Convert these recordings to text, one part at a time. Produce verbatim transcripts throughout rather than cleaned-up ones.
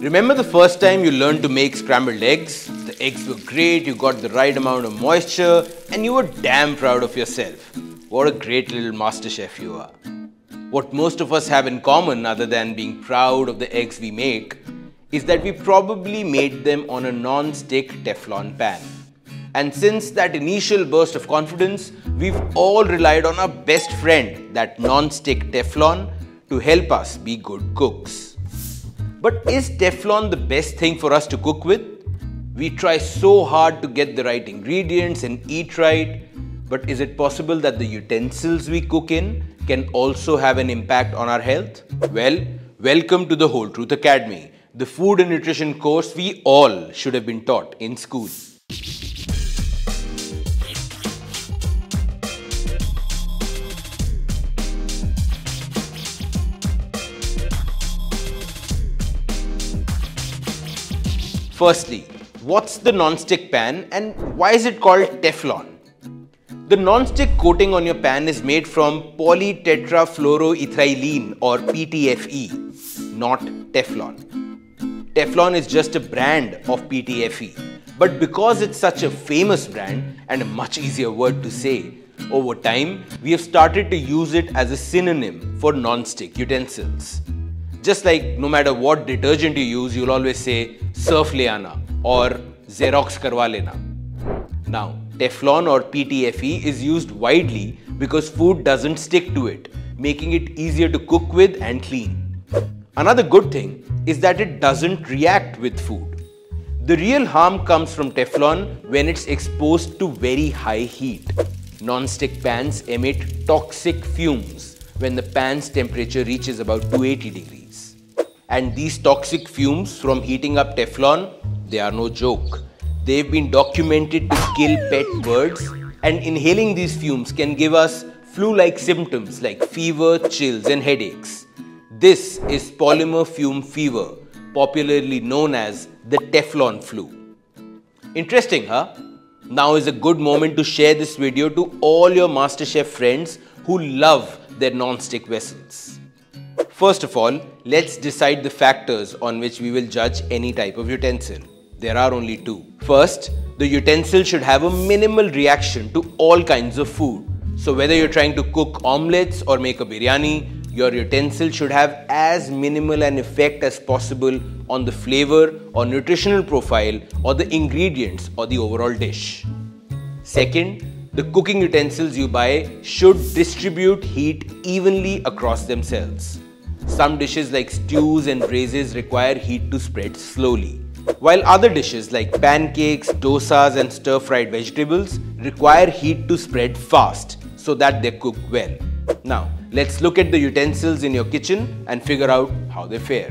Remember the first time you learned to make scrambled eggs? The eggs were great, you got the right amount of moisture, and you were damn proud of yourself. What a great little master chef you are. What most of us have in common, other than being proud of the eggs we make, is that we probably made them on a non-stick Teflon pan. And since that initial burst of confidence, we've all relied on our best friend, that non-stick Teflon, to help us be good cooks. But is Teflon the best thing for us to cook with? We try so hard to get the right ingredients and eat right, but is it possible that the utensils we cook in can also have an impact on our health? Well, welcome to the Whole Truth Academy, the food and nutrition course we all should have been taught in school. Firstly, what's the non-stick pan and why is it called Teflon? The non-stick coating on your pan is made from polytetrafluoroethylene or P T F E, not Teflon. Teflon is just a brand of P T F E, but because it's such a famous brand and a much easier word to say, over time we have started to use it as a synonym for non-stick utensils. Just like no matter what detergent you use, you'll always say surf le aana or Xerox karwa lena. Now, Teflon or P T F E is used widely because food doesn't stick to it, making it easier to cook with and clean. Another good thing is that it doesn't react with food. The real harm comes from Teflon when it's exposed to very high heat. Non-stick pans emit toxic fumes when the pan's temperature reaches about two hundred eighty degrees. And these toxic fumes from heating up Teflon, they are no joke. They've been documented to kill pet birds, and inhaling these fumes can give us flu-like symptoms like fever, chills and headaches. This is polymer fume fever, popularly known as the Teflon flu. Interesting, huh? Now is a good moment to share this video to all your MasterChef friends who love their non-stick vessels. First of all, let's decide the factors on which we will judge any type of utensil. There are only two. First, the utensil should have a minimal reaction to all kinds of food. So whether you're trying to cook omelettes or make a biryani, your utensil should have as minimal an effect as possible on the flavor or nutritional profile or the ingredients or the overall dish. Second, the cooking utensils you buy should distribute heat evenly across themselves. Some dishes like stews and braises require heat to spread slowly, while other dishes like pancakes, dosas and stir-fried vegetables require heat to spread fast so that they cook well. Now, let's look at the utensils in your kitchen and figure out how they fare.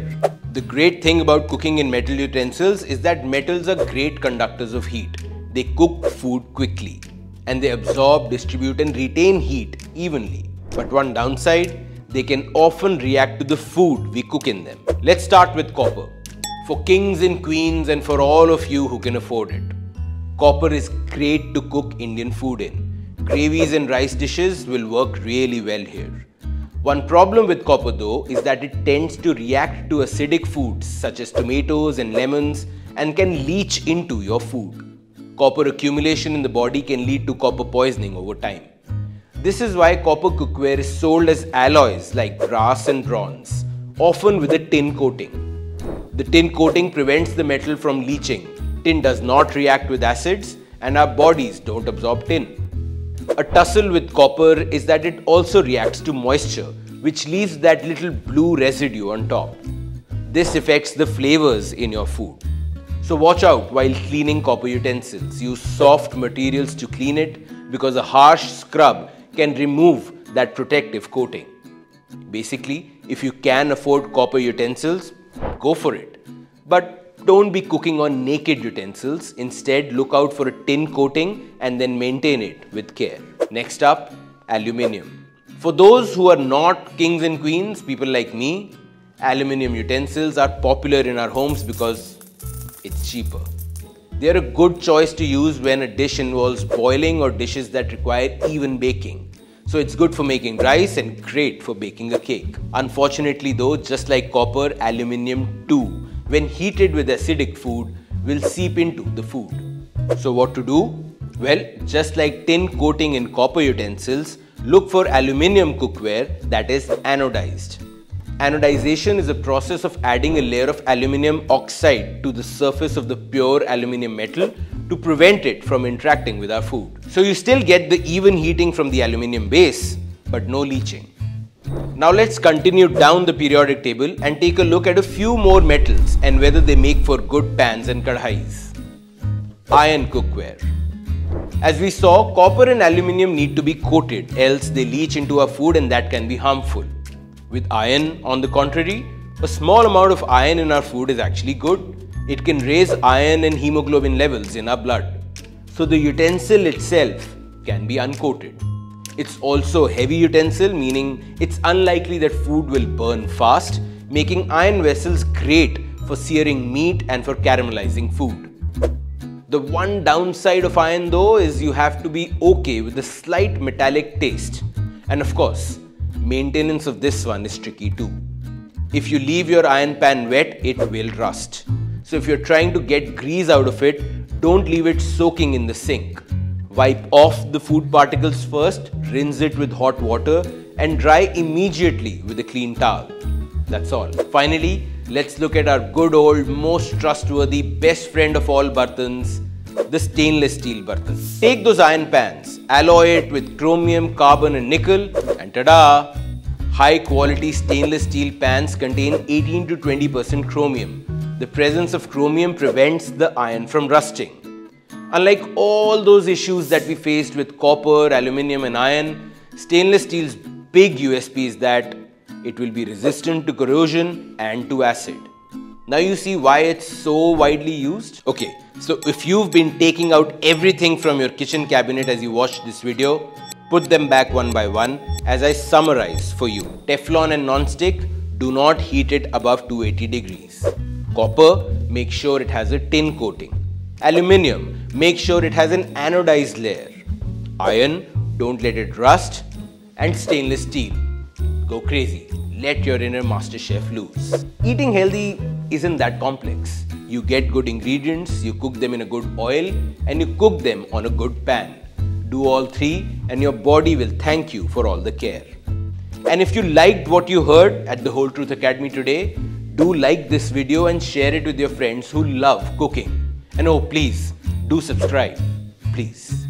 The great thing about cooking in metal utensils is that metals are great conductors of heat. They cook food quickly, and they absorb, distribute and retain heat evenly. But one downside, they can often react to the food we cook in them. Let's start with copper. For kings and queens and for all of you who can afford it, copper is great to cook Indian food in. Gravies and rice dishes will work really well here. One problem with copper though is that it tends to react to acidic foods such as tomatoes and lemons and can leach into your food. Copper accumulation in the body can lead to copper poisoning over time. This is why copper cookware is sold as alloys like brass and bronze, often with a tin coating. The tin coating prevents the metal from leaching. Tin does not react with acids and our bodies don't absorb tin. A tussle with copper is that it also reacts to moisture, which leaves that little blue residue on top. This affects the flavors in your food. So watch out while cleaning copper utensils. Use soft materials to clean it because a harsh scrub can remove that protective coating. Basically, if you can afford copper utensils, go for it. But don't be cooking on naked utensils. Instead, look out for a tin coating and then maintain it with care. Next up, aluminium. For those who are not kings and queens, people like me, aluminium utensils are popular in our homes because it's cheaper. They are a good choice to use when a dish involves boiling or dishes that require even baking. So it's good for making rice and great for baking a cake. Unfortunately though, just like copper, aluminium too when heated with acidic food, will seep into the food. So what to do? Well, just like tin coating in copper utensils, look for aluminium cookware that is anodized. Anodization is a process of adding a layer of aluminium oxide to the surface of the pure aluminium metal to prevent it from interacting with our food. So you still get the even heating from the aluminium base, but no leaching. Now let's continue down the periodic table and take a look at a few more metals and whether they make for good pans and kadhais. Iron cookware. As we saw, copper and aluminium need to be coated, else they leach into our food and that can be harmful. With iron, on the contrary, a small amount of iron in our food is actually good. It can raise iron and hemoglobin levels in our blood. So the utensil itself can be uncoated. It's also a heavy utensil, meaning it's unlikely that food will burn fast, making iron vessels great for searing meat and for caramelizing food. The one downside of iron though is you have to be okay with a slight metallic taste. And of course, maintenance of this one is tricky too. If you leave your iron pan wet, it will rust. So if you're trying to get grease out of it, don't leave it soaking in the sink. Wipe off the food particles first, rinse it with hot water and dry immediately with a clean towel. That's all. Finally, let's look at our good old, most trustworthy, best friend of all bartans, the stainless steel bartan. Take those iron pans, alloy it with chromium, carbon and nickel and ta-da! High quality stainless steel pans contain eighteen to twenty percent chromium. The presence of chromium prevents the iron from rusting. Unlike all those issues that we faced with copper, aluminium and iron, stainless steel's big U S P is that it will be resistant to corrosion and to acid. Now you see why it's so widely used? Okay, so if you've been taking out everything from your kitchen cabinet as you watched this video, put them back one by one as I summarize for you. Teflon and nonstick, do not heat it above two hundred eighty degrees. Copper, make sure it has a tin coating. Aluminium, make sure it has an anodized layer. Iron, don't let it rust. And stainless steel, go crazy. Let your inner master chef loose. Eating healthy isn't that complex. You get good ingredients, you cook them in a good oil, and you cook them on a good pan. Do all three and your body will thank you for all the care. And if you liked what you heard at the Whole Truth Academy today, do like this video and share it with your friends who love cooking. And oh please, do subscribe, please.